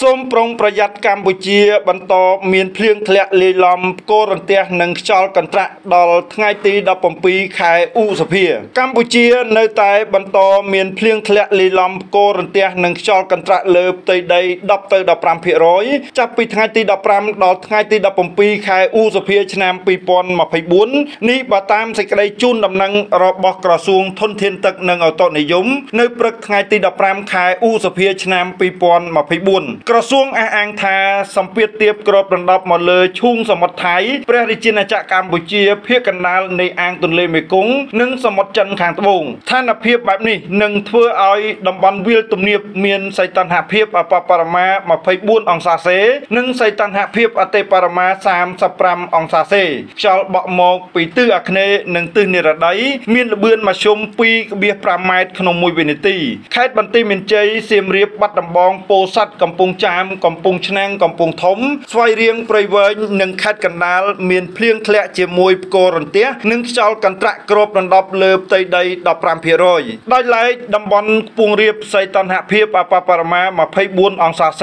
Xôm prong prayat Campuchia bắn to miền phiêng thẹt lì lầm cô rừng tè nâng chòi cẩn trạ đòi ngay tì đập bầm pì khai u sập hìa Campuchia nơi tai bắn to miền phiêng thẹt lì lầm cô rừng tè nâng chòi cẩn trạ lợp tây đây đập tới đập ram phía rối chắp pì ngay tì đập ram đòi ngay tì đập bầm pì khai u sập hìa chăn pì pon mà phải bốn ní bà tam sạch đây chun đầm nâng rọ bọt cỏ xuông thôn thiên tật nâng ở tọt này giống nơi bực ngay tì đập ram khai u sập hìa chăn pì pon mà phải bốnกระทรวงอาอังทาสัมเปียเตียบกรอบระดับมาเลยชุ่งสมดไทยประดิจินาจักรกัมพูชีเพียกันนาในอังตุนเลเมกุ้งนึ่งสมดจันทร์ขางตะบงท่านอภิบแบบนี้หนึ่งเพื่อเอาดำบันวิลตุเนียบเมียนไซตันหาเพียบอปปารมามาไพบุญองซาเซหนึ่งไซตันหาเพียบอเตปารมาสามสัปรามองซาเซชาวบะโมกปีตื้ออักเนหนึ่งตื้อเนรดัยเมียนเบือนมาชมปีเบียปรามัยขนมมวยเวนิตีแคดบันตีเมียนเจเสียมเรียบบัดดำบองโปสัดกำปงจามกำปงชนางกำปงทมสวายเรียงปรยเวงหนึ่งคัดกันนาลเมียนเพียงแคละเจมวยโกรันเตียหนึ่งชาวกันตระกรบดันดับเลิบเตยใดดับรามเพียรอยได้ไล่ดำบอลปุงเรียบไซตันหะเพียบอปปารมามาไพบุญองซาเซ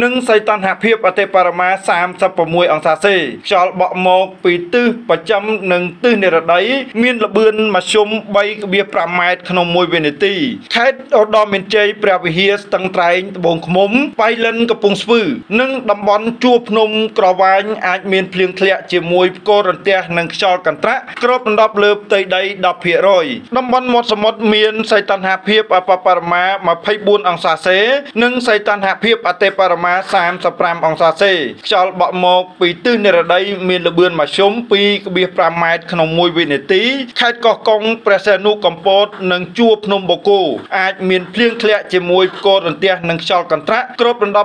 หนึ่งไซตันหะเพียบอเตปารมาสามสับปมวยองซาเซชาวบะโมกปีตื้อประจำหนึ่งตื้อเนรดัยเมียนระเบือนมาชมใบเบียปรามัยขนมมวยเวนิตีแคดอดอมเมนเจย์ปราวิเฮสตังไตรบงขมมไปเล่นกระปุงฟื้นหนึ่งดำบอลจูบนมกระวานอาจเมียนเพียงแคละเจมวยโกรันเตียหนึ่งชาวกันตระกรบดับเลิบเตยใดดับเพียรอยดำบอลหมดสมดเมียนไซตันหะเพียบอปปารมามาไพบุญองซาเซหนึ่งไซตันหะเพียบอเตปารมาสามสับปรามองซาเซชาวบะโมกปีตื้อเนรดัยเมียนระเบือนมาชมปีเบียปรามัยขนมมวยเวนิตีแคดก็กองเปรเซนุกัมปอดหนึ่งจูบนมโบโกอาจเมียนเพียงแคละเจมวยโกรันเตียหนึ่งชาวกันตระกรบดั